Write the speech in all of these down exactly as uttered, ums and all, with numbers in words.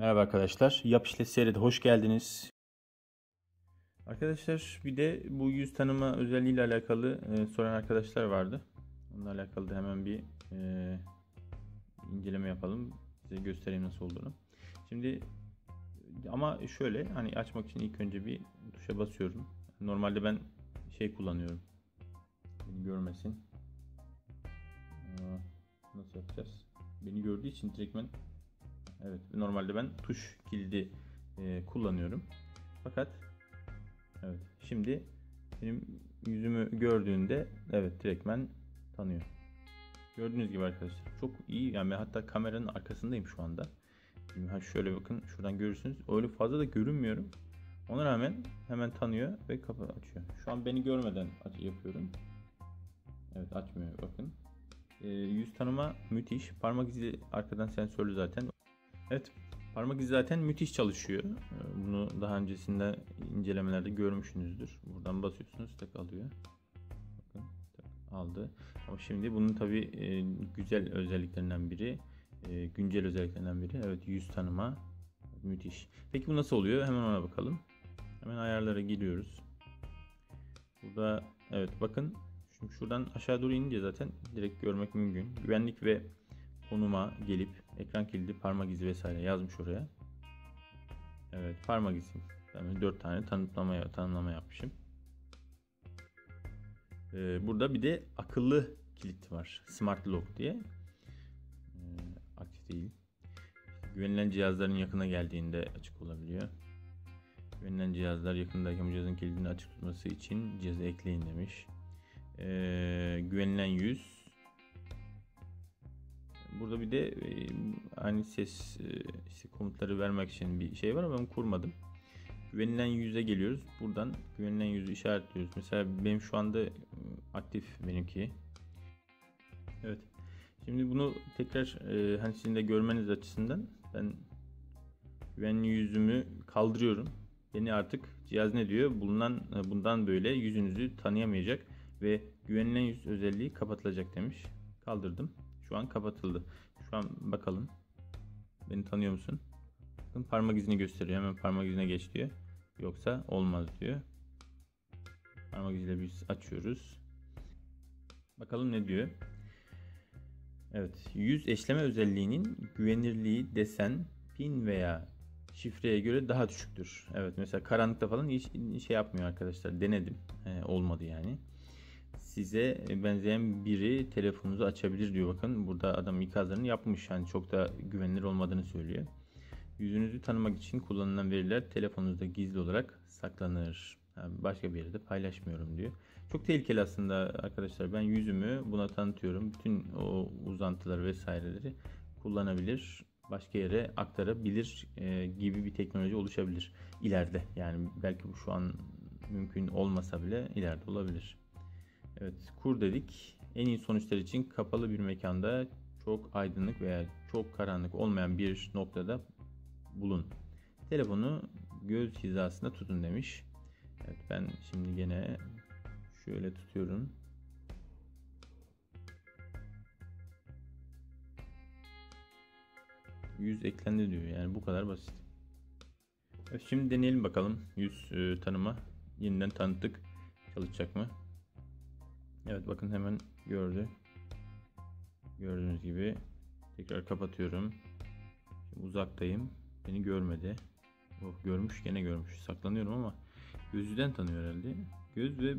Merhaba arkadaşlar. Yap işlet seyrede hoş geldiniz. Arkadaşlar bir de bu yüz tanıma özelliğiyle alakalı e, soran arkadaşlar vardı. Onunla alakalı da hemen bir e, inceleme yapalım. Size göstereyim nasıl olduğunu. Şimdi ama şöyle hani açmak için ilk önce bir tuşa basıyorum. Normalde ben şey kullanıyorum. Beni görmesin. Aa, nasıl yapacağız? Beni gördüğü için direkt ben Evet, normalde ben tuş kilidi e, kullanıyorum. Fakat evet, şimdi benim yüzümü gördüğünde evet direkt ben tanıyor. Gördüğünüz gibi arkadaşlar çok iyi, yani hatta kameranın arkasındayım şu anda. Şimdi şöyle bakın, şuradan görürsünüz. Öyle fazla da görünmüyorum. Ona rağmen hemen tanıyor ve kapı açıyor. Şu an beni görmeden yapıyorum. Evet, açmıyor bakın. E, yüz tanıma müthiş. Parmak izi arkadan sensörlü zaten. Evet, parmak izi zaten müthiş çalışıyor. Bunu daha öncesinde incelemelerde görmüşsünüzdür. Buradan basıyorsunuz, tek alıyor. Bakın, tek aldı. Ama şimdi bunun tabii güzel özelliklerinden biri, güncel özelliklerinden biri. Evet, yüz tanıma müthiş. Peki bu nasıl oluyor? Hemen ona bakalım. Hemen ayarlara giriyoruz. Burada evet bakın, şimdi şuradan aşağı doğru inince zaten direkt görmek mümkün. Güvenlik ve konuma gelip ekran kilidi, parmak izi vesaire yazmış oraya. Evet, parmak izi. Yani dört tane tanımlama, tanımlama yapmışım. Ee, burada bir de akıllı kilit var. Smart Lock diye. Ee, aktif değil. İşte güvenilen cihazların yakına geldiğinde açık olabiliyor. Güvenilen cihazlar yakındayken cihazın kilidini açık tutması için cihazı ekleyin demiş. Ee, güvenilen yüz. Burada bir de aynı ses işte komutları vermek için bir şey var ama ben kurmadım. Güvenilen yüze geliyoruz. Buradan güvenilen yüzü işaretliyoruz. Mesela benim şu anda aktif benimki. Evet. Şimdi bunu tekrar hani sizin de görmeniz açısından ben güvenli yüzümü kaldırıyorum. Beni artık cihaz ne diyor? Bulunan bundan böyle yüzünüzü tanıyamayacak ve güvenilen yüz özelliği kapatılacak demiş. Kaldırdım. Şu an kapatıldı. Şu an bakalım. Beni tanıyor musun? Bakın parmak izini gösteriyor. Hemen parmak izine geç diyor. Yoksa olmaz diyor. Parmak iziyle biz açıyoruz. Bakalım ne diyor? Evet. Yüz eşleme özelliğinin güvenirliği desen, pin veya şifreye göre daha düşüktür. Evet. Mesela karanlıkta falan hiç şey yapmıyor arkadaşlar. Denedim. Ee, olmadı yani. Size benzeyen biri telefonunuzu açabilir diyor. Bakın burada adam ikazlarını yapmış. Yani çok da güvenilir olmadığını söylüyor. Yüzünüzü tanımak için kullanılan veriler telefonunuzda gizli olarak saklanır. Yani başka bir yerde paylaşmıyorum diyor. Çok tehlikeli aslında arkadaşlar. Ben yüzümü buna tanıtıyorum. Bütün o uzantıları vesaireleri kullanabilir. Başka yere aktarabilir gibi bir teknoloji oluşabilir ileride. Yani belki bu şu an mümkün olmasa bile ileride olabilir. Evet, kur dedik. En iyi sonuçlar için kapalı bir mekanda çok aydınlık veya çok karanlık olmayan bir noktada bulun. Telefonu göz hizasında tutun demiş. Evet, ben şimdi gene şöyle tutuyorum. Yüz eklendi diyor. Yani bu kadar basit. Evet, şimdi deneyelim bakalım. Yüz e, tanıma. Yeniden tanıttık. Çalışacak mı? Evet bakın hemen gördü. Gördüğünüz gibi tekrar kapatıyorum. Şimdi uzaktayım. Beni görmedi. Oh, görmüş, gene görmüş. Saklanıyorum ama gözden tanıyor herhalde. Göz ve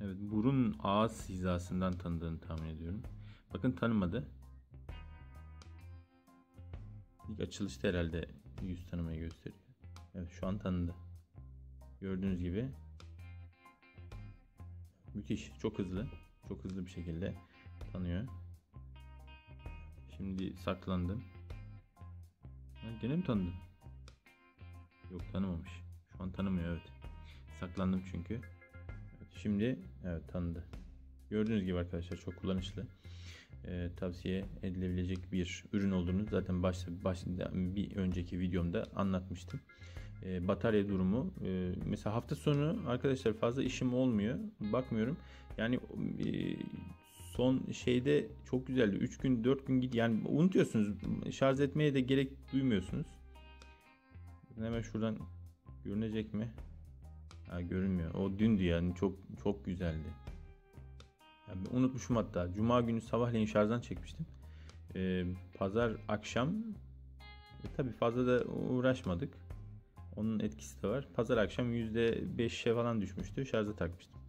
evet burun ağız hizasından tanıdığını tahmin ediyorum. Bakın tanımadı. İlk açılışta herhalde yüz tanımayı gösteriyor. Evet şu an tanıdı. Gördüğünüz gibi müthiş, çok hızlı. Çok hızlı bir şekilde tanıyor. Şimdi saklandım. Ben gene mi tanıdım? Yok, tanımamış. Şu an tanımıyor, evet. Saklandım çünkü. Evet, şimdi evet tanıdı. Gördüğünüz gibi arkadaşlar çok kullanışlı. Ee, tavsiye edilebilecek bir ürün olduğunu zaten başta, başta bir önceki videomda anlatmıştım. Ee, batarya durumu ee, mesela hafta sonu arkadaşlar fazla işim olmuyor, bakmıyorum yani. E, son şeyde çok güzeldi, üç gün dört gün git yani unutuyorsunuz, şarj etmeye de gerek duymuyorsunuz. Hemen şuradan görünecek mi? Ha, görünmüyor. O dündü yani, çok çok güzeldi. Yani unutmuşum hatta. Cuma günü sabahleyin şarjdan çekmiştim. Ee, pazar akşam e, tabii fazla da uğraşmadık. Onun etkisi de var. Pazar akşam yüzde beşe falan düşmüştü. Şarja takmıştım.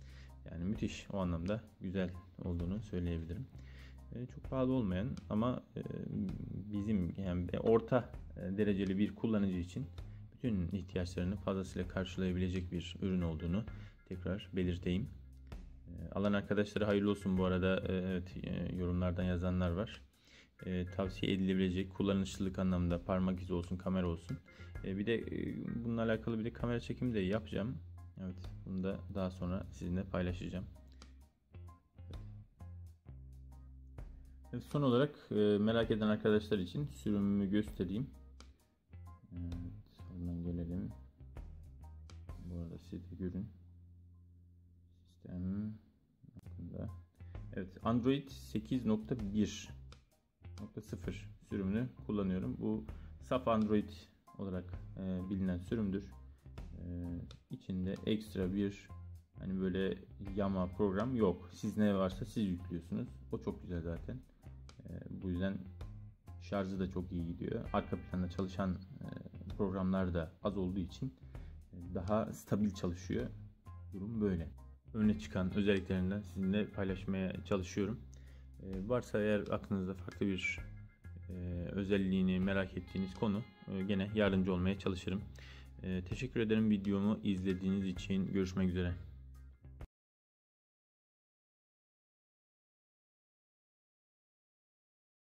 Yani müthiş, o anlamda güzel olduğunu söyleyebilirim. E, çok pahalı olmayan ama e, bizim yani orta dereceli bir kullanıcı için bütün ihtiyaçlarını fazlasıyla karşılayabilecek bir ürün olduğunu tekrar belirteyim. E, alan arkadaşlara hayırlı olsun bu arada. E, evet, e, yorumlardan yazanlar var. E, tavsiye edilebilecek kullanışlılık anlamında parmak izi olsun, kamera olsun. E, bir de e, bununla alakalı bir de kamera çekimi de yapacağım. Evet, bunu da daha sonra sizinle paylaşacağım. Evet, son olarak e, merak eden arkadaşlar için sürümümü göstereyim. Evet, oradan gelelim. Bu arada siz de görün. Sistem hakkında. Evet, Android sekiz nokta bir nokta sıfır sürümünü kullanıyorum. Bu saf Android olarak e, bilinen sürümdür. Ee, içinde ekstra bir hani böyle yama program yok. Siz ne varsa siz yüklüyorsunuz. O çok güzel zaten. Ee, bu yüzden şarjı da çok iyi gidiyor. Arka planda çalışan e, programlar da az olduğu için e, daha stabil çalışıyor. Durum böyle. Öne çıkan özelliklerinden sizinle paylaşmaya çalışıyorum. Ee, varsa eğer aklınızda farklı bir e, özelliğini merak ettiğiniz konu, e, gene yardımcı olmaya çalışırım. Ee, teşekkür ederim videomu izlediğiniz için. Görüşmek üzere.